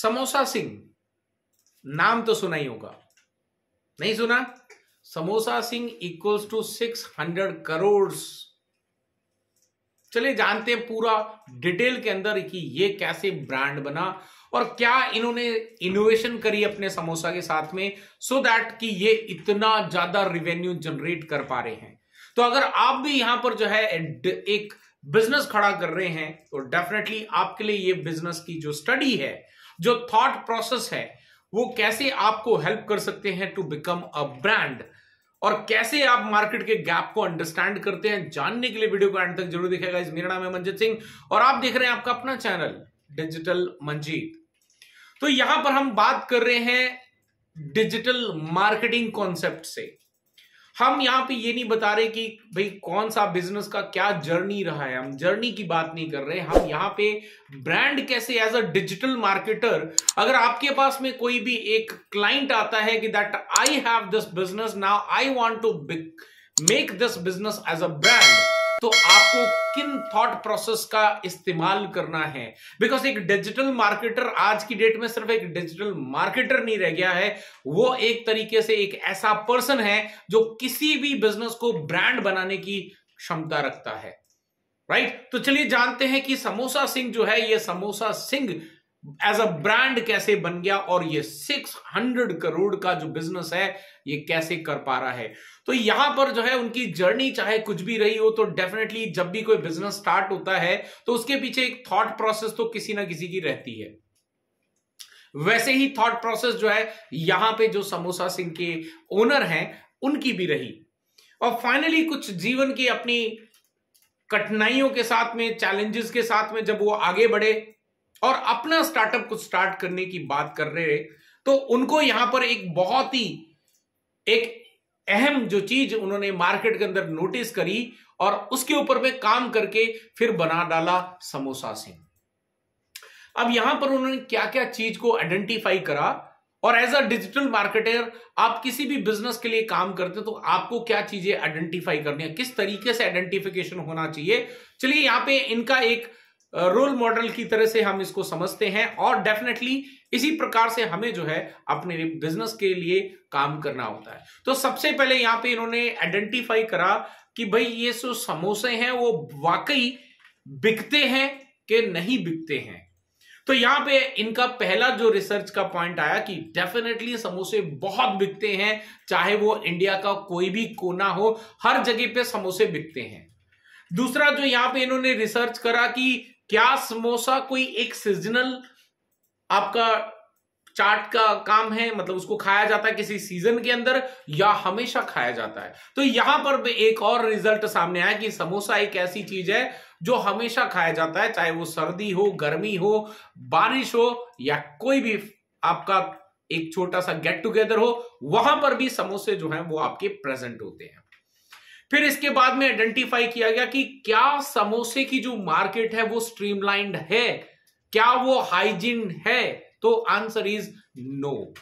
समोसा सिंह, नाम तो सुना ही होगा, नहीं सुना? Samosa Singh equals to 600 crore. चलिए जानते हैं पूरा डिटेल के अंदर कि ये कैसे ब्रांड बना और क्या इन्होंने इनोवेशन करी अपने समोसा के साथ में, सो दैट कि ये इतना ज्यादा रिवेन्यू जनरेट कर पा रहे हैं। तो अगर आप भी यहां पर जो है एक बिजनेस खड़ा कर रहे हैं तो डेफिनेटली आपके लिए ये बिजनेस की जो स्टडी है, जो थॉट प्रोसेस है, वो कैसे आपको हेल्प कर सकते हैं टू बिकम अ ब्रांड और कैसे आप मार्केट के गैप को अंडरस्टैंड करते हैं, जानने के लिए वीडियो को एंड तक जरूर देखिएगा। मेरा नाम है मनजीत सिंह और आप देख रहे हैं आपका अपना चैनल डिजिटल मनजीत। तो यहां पर हम बात कर रहे हैं डिजिटल मार्केटिंग कॉन्सेप्ट से। हम यहाँ पे ये नहीं बता रहे कि भाई कौन सा बिजनेस का क्या जर्नी रहा है, हम जर्नी की बात नहीं कर रहे। हम यहाँ पे ब्रांड कैसे एज अ डिजिटल मार्केटर, अगर आपके पास में कोई भी एक क्लाइंट आता है कि that I have this business, now I want to make this business as a brand, तो आपको किन थॉट प्रोसेस का इस्तेमाल करना है। बिकॉज एक डिजिटल मार्केटर आज की डेट में सिर्फ एक डिजिटल मार्केटर नहीं रह गया है, वो एक तरीके से एक ऐसा पर्सन है जो किसी भी बिजनेस को ब्रांड बनाने की क्षमता रखता है, राइट? तो चलिए जानते हैं कि समोसा सिंह जो है, ये Samosa Singh as a brand कैसे बन गया और ये 600 करोड़ का जो बिजनेस है ये कैसे कर पा रहा है। तो यहां पर जो है उनकी जर्नी चाहे कुछ भी रही हो, तो डेफिनेटली जब भी कोई बिजनेस स्टार्ट होता है तो उसके पीछे एक थॉट प्रोसेस तो किसी ना किसी की रहती है। वैसे ही थॉट प्रोसेस जो है यहां पे जो समोसा सिंह के ओनर हैं उनकी भी रही और फाइनली कुछ जीवन की अपनी कठिनाइयों के साथ में, चैलेंजेस के साथ में जब वो आगे बढ़े और अपना स्टार्टअप कुछ स्टार्ट करने की बात कर रहे तो उनको यहां पर एक बहुत ही एक अहम जो चीज उन्होंने मार्केट के अंदर नोटिस करी और उसके ऊपर में काम करके फिर बना डाला समोसा सिंह। अब यहां पर उन्होंने क्या क्या चीज को आइडेंटिफाई करा और एज अ डिजिटल मार्केटर आप किसी भी बिजनेस के लिए काम करते हैं तो आपको क्या चीजें आइडेंटिफाई करनी है, किस तरीके से आइडेंटिफिकेशन होना चाहिए। चलिए यहां पर इनका एक रोल मॉडल की तरह से हम इसको समझते हैं और डेफिनेटली इसी प्रकार से हमें जो है अपने बिजनेस के लिए काम करना होता है। तो सबसे पहले यहां पे इन्होंने आइडेंटिफाई करा कि भाई ये जो समोसे हैं वो वाकई बिकते हैं कि नहीं बिकते हैं। तो यहां पे इनका पहला जो रिसर्च का पॉइंट आया कि डेफिनेटली समोसे बहुत बिकते हैं, चाहे वो इंडिया का कोई भी कोना हो, हर जगह पे समोसे बिकते हैं। दूसरा जो यहां पे इन्होंने रिसर्च करा कि क्या समोसा कोई एक सीजनल आपका चाट का काम है, मतलब उसको खाया जाता है किसी सीजन के अंदर या हमेशा खाया जाता है। तो यहां पर भी एक और रिजल्ट सामने आया कि समोसा एक ऐसी चीज है जो हमेशा खाया जाता है, चाहे वो सर्दी हो, गर्मी हो, बारिश हो या कोई भी आपका एक छोटा सा गेट टुगेदर हो, वहां पर भी समोसे जो है वो आपके प्रेजेंट होते हैं। फिर इसके बाद में आइडेंटिफाई किया गया कि क्या समोसे की जो मार्केट है वो स्ट्रीमलाइंड है, क्या वो हाइजीन है, तो आंसर इज नो।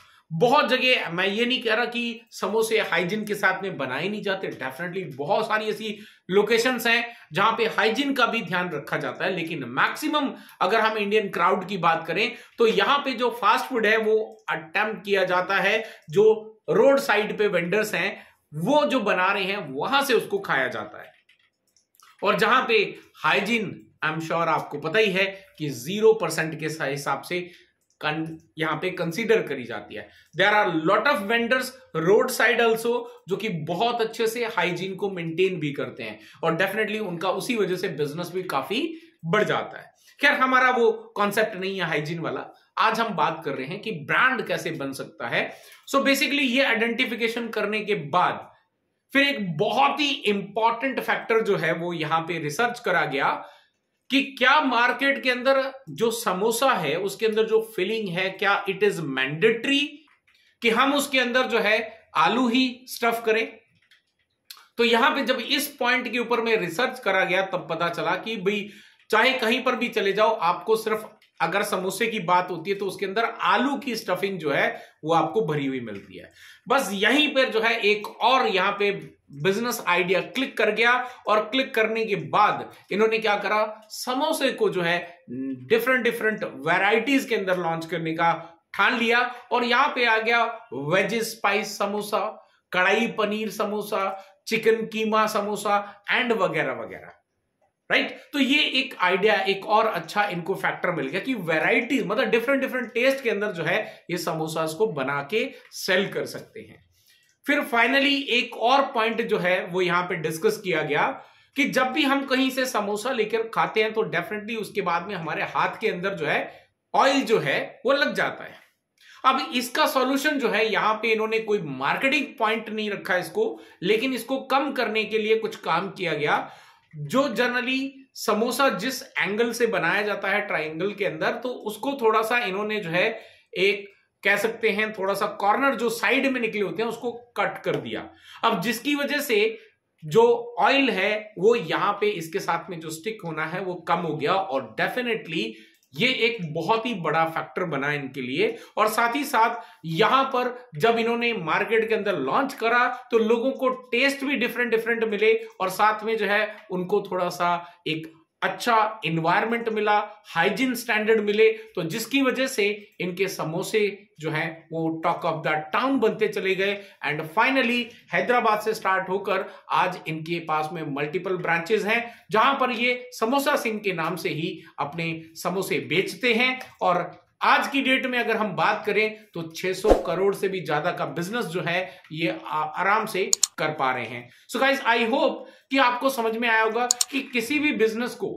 बहुत जगह, मैं ये नहीं कह रहा कि समोसे हाइजीन के साथ में बनाए नहीं जाते, डेफिनेटली बहुत सारी ऐसी लोकेशंस हैं जहां पे हाइजीन का भी ध्यान रखा जाता है, लेकिन मैक्सिमम अगर हम इंडियन क्राउड की बात करें तो यहां पे जो फास्ट फूड है वो अटेम्प्ट किया जाता है, जो रोड साइड पे वेंडर्स हैं वो जो बना रहे हैं वहां से उसको खाया जाता है। और जहां पे हाइजीन, आई एम श्योर आपको पता ही है कि 0% के हिसाब से यहां पे कंसीडर करी जाती है। There are lot of vendors road side also जो कि बहुत अच्छे से हाइजीन को मेंटेन भी करते हैं और डेफिनेटली उनका उसी वजह से बिजनेस भी काफी बढ़ जाता है। खैर हमारा वो कॉन्सेप्ट नहीं है हाइजीन वाला, आज हम बात कर रहे हैं कि ब्रांड कैसे बन सकता है। सो बेसिकली ये आइडेंटिफिकेशन करने के बाद फिर एक बहुत ही इंपॉर्टेंट फैक्टर जो है वो यहां पे रिसर्च करा गया कि क्या मार्केट के अंदर जो समोसा है उसके अंदर जो फिलिंग है, क्या इट इज मैंडेटरी कि हम उसके अंदर जो है आलू ही स्टफ करें। तो यहां पे जब इस पॉइंट के ऊपर में रिसर्च करा गया तब पता चला कि भाई चाहे कहीं पर भी चले जाओ आपको सिर्फ अगर समोसे की बात होती है तो उसके अंदर आलू की स्टफिंग जो है वो आपको भरी हुई मिलती है। बस यहीं पर जो है एक और यहां पे बिजनेस आइडिया क्लिक कर गया, और क्लिक करने के बाद इन्होंने क्या करा, समोसे को जो है डिफरेंट वैरायटीज के अंदर लॉन्च करने का ठान लिया। और यहां पे आ गया veg spice samosa, kadai paneer samosa, chicken keema samosa and वगैरह वगैरह, राइट। तो ये एक आइडिया, एक और अच्छा इनको फैक्टर मिल गया कि वैरायटी मतलब डिफरेंट टेस्ट के अंदर जो है ये समोसा को बना के सेल कर सकते हैं। फिर फाइनली एक और पॉइंट जो है वो यहां पे डिस्कस किया गया कि जब भी हम कहीं से समोसा लेकर खाते हैं तो डेफिनेटली उसके बाद में हमारे हाथ के अंदर जो है ऑयल जो है वो लग जाता है। अब इसका सॉल्यूशन जो है यहां पे इन्होंने कोई मार्केटिंग पॉइंट नहीं रखा इसको, लेकिन इसको कम करने के लिए कुछ काम किया गया। जो जनरली समोसा जिस एंगल से बनाया जाता है ट्राइंगल के अंदर, तो उसको थोड़ा सा इन्होंने जो है एक कह सकते हैं थोड़ा सा कॉर्नर जो साइड में निकले होते हैं उसको कट कर दिया। अब जिसकी वजह से जो ऑयल है वो यहां पे इसके साथ में जो स्टिक होना है वो कम हो गया, और डेफिनेटली ये एक बहुत ही बड़ा फैक्टर बना इनके लिए। और साथ ही साथ यहां पर जब इन्होंने मार्केट के अंदर लॉन्च करा तो लोगों को टेस्ट भी डिफरेंट मिले, और साथ में जो है उनको थोड़ा सा एक अच्छा एनवायरनमेंट मिला, हाइजीन स्टैंडर्ड मिले, तो जिसकी वजह से इनके समोसे जो हैं वो टॉक ऑफ द टाउन बनते चले गए। एंड फाइनली हैदराबाद से स्टार्ट होकर आज इनके पास में मल्टीपल ब्रांचेस हैं, जहां पर ये समोसा सिंह के नाम से ही अपने समोसे बेचते हैं। और आज की डेट में अगर हम बात करें तो 600 करोड़ से भी ज्यादा का बिजनेस जो है ये आराम से कर पा रहे हैं। सो गाइस, आई होप कि आपको समझ में आया होगा कि किसी भी बिजनेस को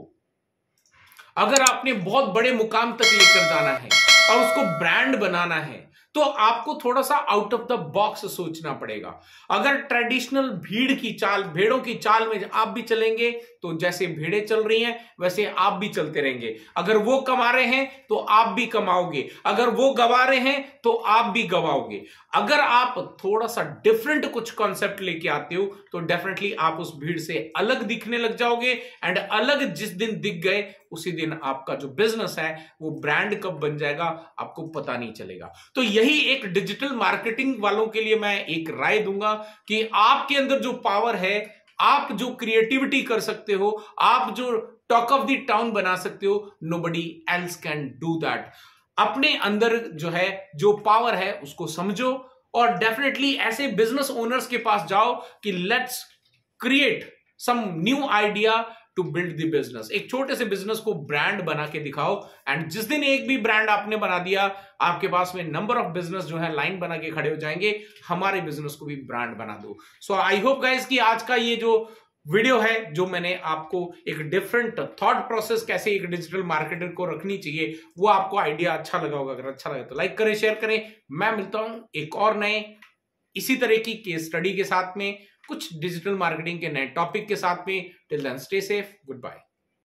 अगर आपने बहुत बड़े मुकाम तक लेकर जाना है और उसको ब्रांड बनाना है तो आपको थोड़ा सा आउट ऑफ द बॉक्स सोचना पड़ेगा। अगर ट्रेडिशनल भेड़ों की चाल में आप भी चलेंगे तो जैसे भेड़ें चल रही हैं वैसे आप भी चलते रहेंगे। अगर वो कमा रहे हैं तो आप भी कमाओगे, अगर वो गवा रहे हैं तो आप भी गवाओगे। अगर आप थोड़ा सा डिफरेंट कुछ कॉन्सेप्ट लेके आते हो तो डेफिनेटली आप उस भीड़ से अलग दिखने लग जाओगे, एंड अलग जिस दिन दिख गए उसी दिन आपका जो बिजनेस है वो ब्रांड कब बन जाएगा आपको पता नहीं चलेगा। तो यही एक डिजिटल मार्केटिंग वालों के लिए मैं एक राय दूंगा कि आपके अंदर जो पावर है, आप जो क्रिएटिविटी कर सकते हो, आप जो टॉक ऑफ द टाउन बना सकते हो, nobody else can do that. अपने अंदर जो है जो पावर है उसको समझो, और डेफिनेटली ऐसे बिजनेस ओनर्स के पास जाओ कि let's create some new idea to build the business. एक छोटे से बिजनेस को ब्रांड बना के दिखाओ, एंड जिस दिन एक भी ब्रांड आपने बना दिया आपके पास में नंबर ऑफ बिजनेस जो है लाइन बना के खड़े हो जाएंगे। हमारे बिजनेस को भी ब्रांड बना दो। सो आई होप गाइस कि आज का ये जो वीडियो है जो मैंने आपको एक डिफरेंट थॉट प्रोसेस कैसे एक डिजिटल मार्केटर को रखनी चाहिए वो आपको आइडिया अच्छा लगा होगा। अगर अच्छा लगा तो लाइक करें, शेयर करें। मैं मिलता हूं एक और नए इसी तरह की केस स्टडी के साथ में, कुछ डिजिटल मार्केटिंग के नए टॉपिक के साथ में। Till then stay safe, good bye.